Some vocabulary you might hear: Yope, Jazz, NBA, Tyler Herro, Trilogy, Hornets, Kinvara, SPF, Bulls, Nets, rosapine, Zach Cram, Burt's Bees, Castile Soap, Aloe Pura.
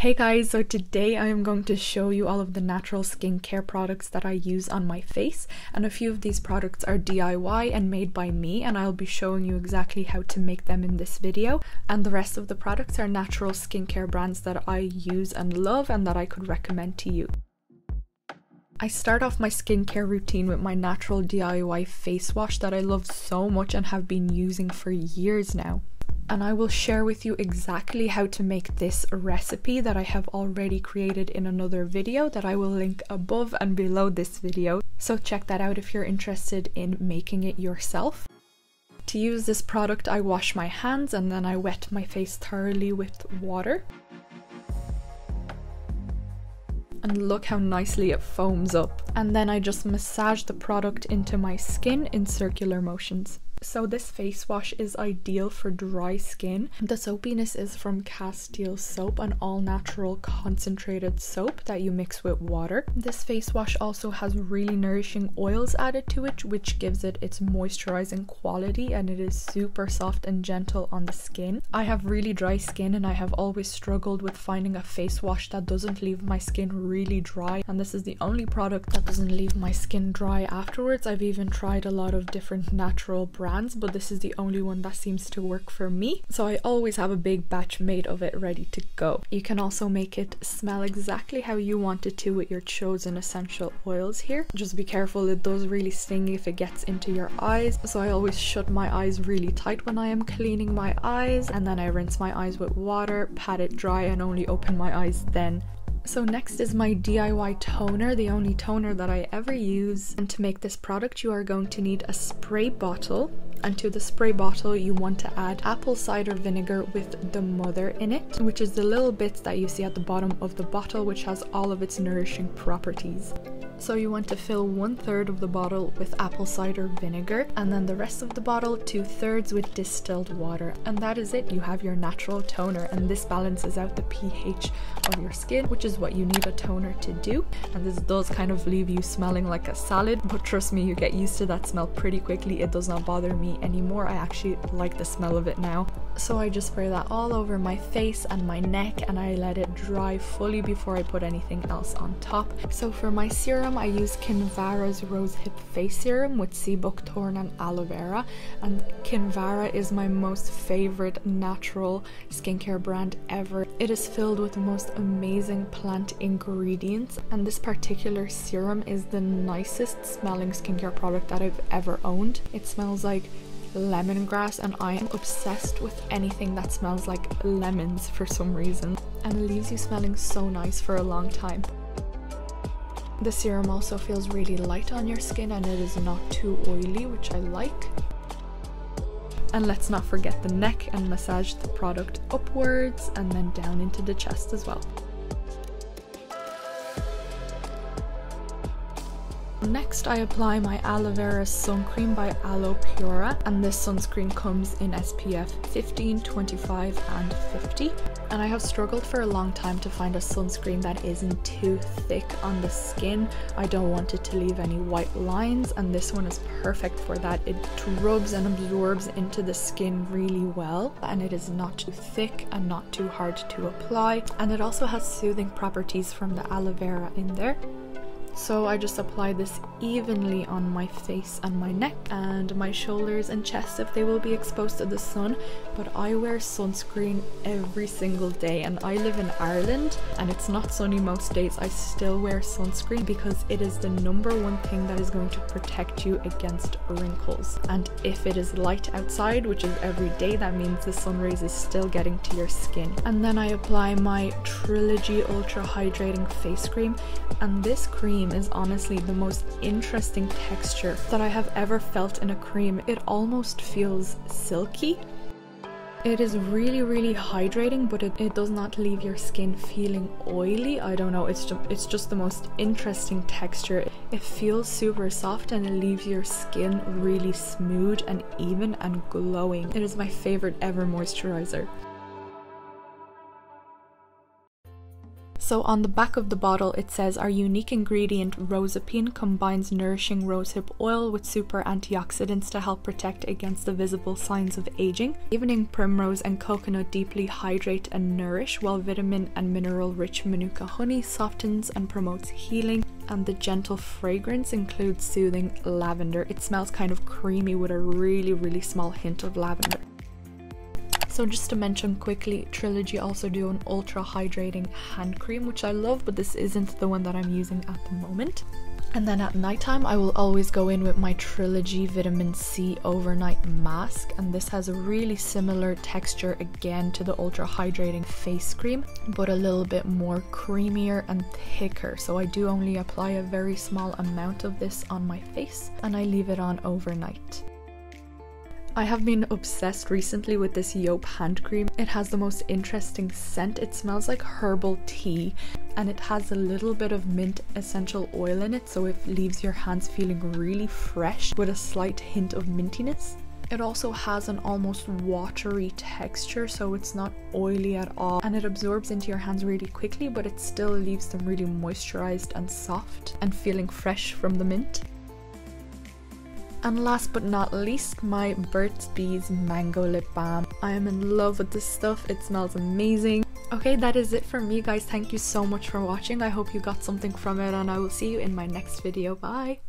Hey guys, so today I am going to show you all of the natural skincare products that I use on my face, and a few of these products are DIY and made by me, and I'll be showing you exactly how to make them in this video. And the rest of the products are natural skincare brands that I use and love and that I could recommend to you. I start off my skincare routine with my natural DIY face wash that I love so much and have been using for years now. And I will share with you exactly how to make this recipe that I have already created in another video that I will link above and below this video. So check that out if you're interested in making it yourself. To use this product, I wash my hands and then I wet my face thoroughly with water. And look how nicely it foams up. And then I just massage the product into my skin in circular motions. So this face wash is ideal for dry skin. The soapiness is from Castile Soap, an all-natural concentrated soap that you mix with water. This face wash also has really nourishing oils added to it, which gives it its moisturizing quality, and it is super soft and gentle on the skin. I have really dry skin and I have always struggled with finding a face wash that doesn't leave my skin really dry, and this is the only product that doesn't leave my skin dry afterwards. I've even tried a lot of different natural brands, but this is the only one that seems to work for me, so I always have a big batch made of it ready to go. You can also make it smell exactly how you want it to with your chosen essential oils here. Just be careful, it does really sting if it gets into your eyes, so I always shut my eyes really tight when I am cleaning my eyes, and then I rinse my eyes with water, pat it dry, and only open my eyes then. So next is my DIY toner, the only toner that I ever use. And to make this product, you are going to need a spray bottle. And to the spray bottle, you want to add apple cider vinegar with the mother in it, which is the little bits that you see at the bottom of the bottle, which has all of its nourishing properties. So you want to fill 1/3 of the bottle with apple cider vinegar, and then the rest of the bottle 2/3 with distilled water. And that is it, you have your natural toner, and this balances out the pH of your skin, which is what you need a toner to do. And this does kind of leave you smelling like a salad, but trust me, you get used to that smell pretty quickly. It does not bother me anymore. I actually like the smell of it now. So I just spray that all over my face and my neck, and I let it dry fully before I put anything else on top. So for my serum, I use Kinvara's Rose Hip Face Serum with sea buckthorn and aloe vera, and Kinvara is my most favorite natural skincare brand ever. It is filled with the most amazing plant ingredients, and this particular serum is the nicest smelling skincare product that I've ever owned. It smells like lemongrass, and I am obsessed with anything that smells like lemons for some reason, and it leaves you smelling so nice for a long time. The serum also feels really light on your skin, and it is not too oily, which I like. And let's not forget the neck, and massage the product upwards and then down into the chest as well. Next, I apply my aloe vera sun cream by Aloe Pura, and this sunscreen comes in SPF 15, 25 and 50. And I have struggled for a long time to find a sunscreen that isn't too thick on the skin. I don't want it to leave any white lines, and this one is perfect for that. It rubs and absorbs into the skin really well, and it is not too thick and not too hard to apply, and it also has soothing properties from the aloe vera in there. So I just apply this evenly on my face and my neck and my shoulders and chest if they will be exposed to the sun, but I wear sunscreen every single day, and I live in Ireland and it's not sunny most days. I still wear sunscreen because it is the #1 thing that is going to protect you against wrinkles, and if it is light outside, which is every day, that means the sun rays is still getting to your skin. And then I apply my Trilogy Ultra Hydrating Face Cream, and this cream is honestly the most interesting texture that I have ever felt in a cream. It almost feels silky. It is really hydrating, but it does not leave your skin feeling oily. I don't know, it's just the most interesting texture. It feels super soft and it leaves your skin really smooth and even and glowing. It is my favorite ever moisturizer. Also, on the back of the bottle it says, our unique ingredient rosapine combines nourishing rosehip oil with super antioxidants to help protect against the visible signs of aging. Evening primrose and coconut deeply hydrate and nourish, while vitamin and mineral-rich manuka honey softens and promotes healing. And the gentle fragrance includes soothing lavender. It smells kind of creamy with a really small hint of lavender. So just to mention quickly, Trilogy also do an ultra hydrating hand cream, which I love, but this isn't the one that I'm using at the moment. And then at nighttime, I will always go in with my Trilogy Vitamin C Overnight Mask, and this has a really similar texture again to the ultra hydrating face cream, but a little bit more creamier and thicker. So I do only apply a very small amount of this on my face, and I leave it on overnight. I have been obsessed recently with this Yope hand cream. It has the most interesting scent. It smells like herbal tea, and it has a little bit of mint essential oil in it, so it leaves your hands feeling really fresh with a slight hint of mintiness. It also has an almost watery texture, so it's not oily at all, and it absorbs into your hands really quickly, but it still leaves them really moisturized and soft and feeling fresh from the mint. And last but not least, my Burt's Bees Mango Lip Balm. I am in love with this stuff. It smells amazing. Okay, that is it for me, guys. Thank you so much for watching. I hope you got something from it, and I will see you in my next video. Bye!